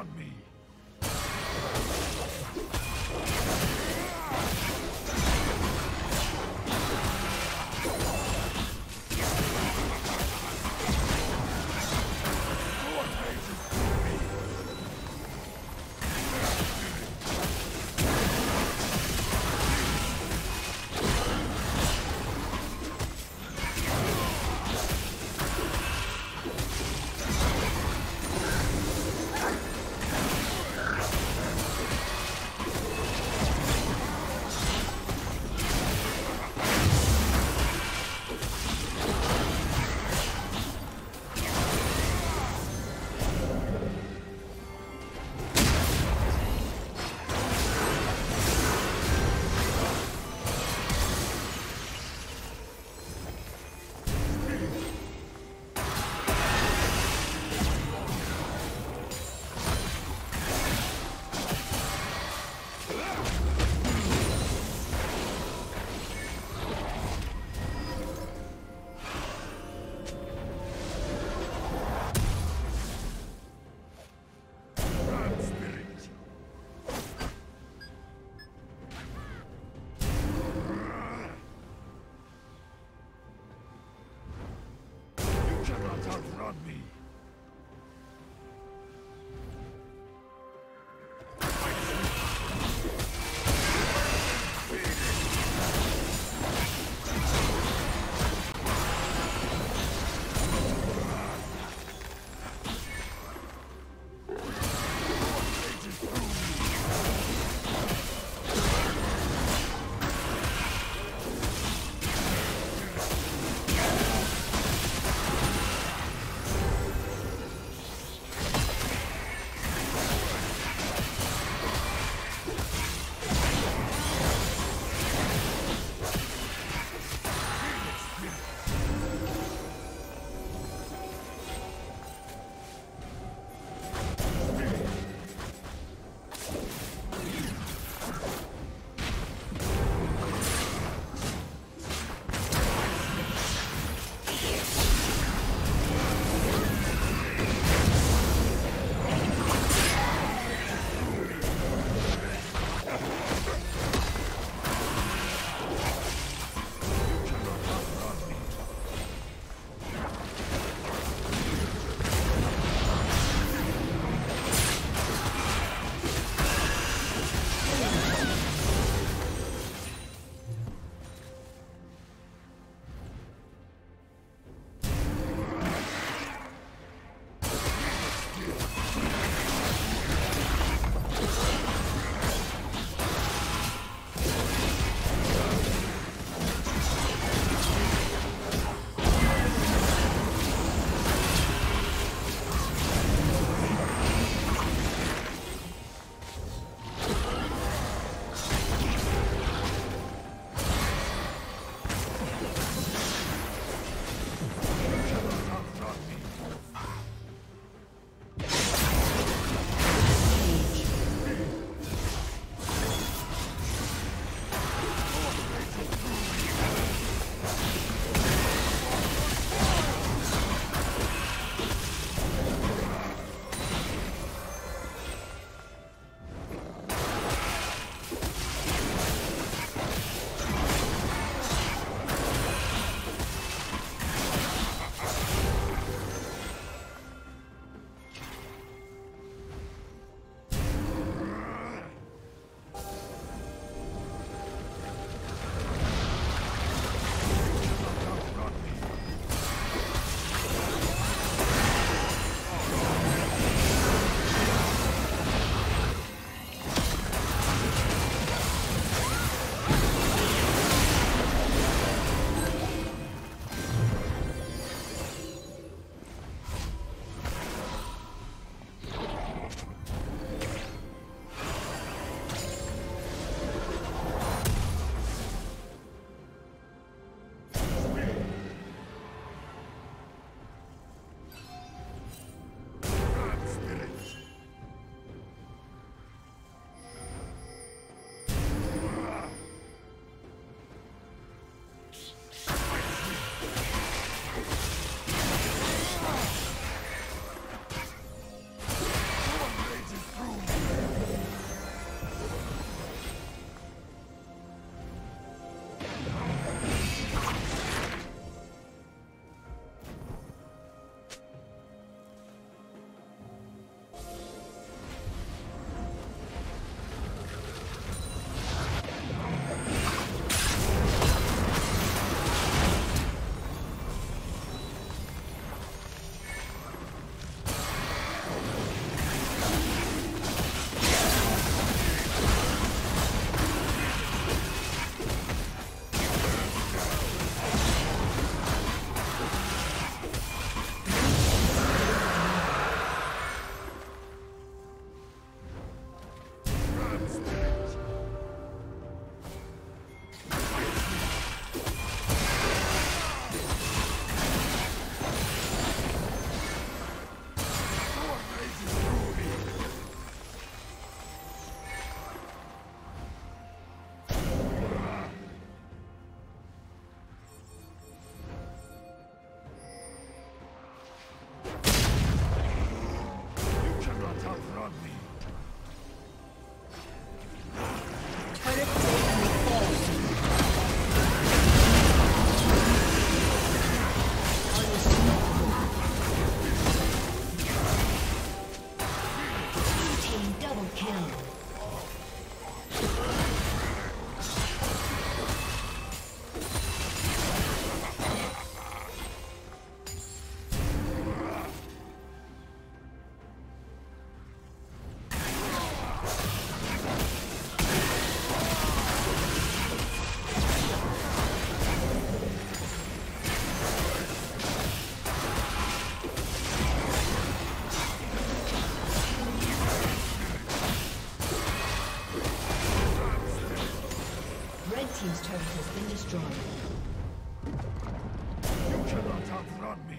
on me! Red team's turret has been destroyed. You cannot outrun me.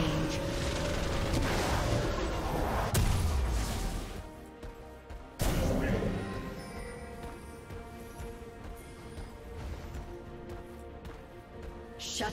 range. Shut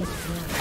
Wow.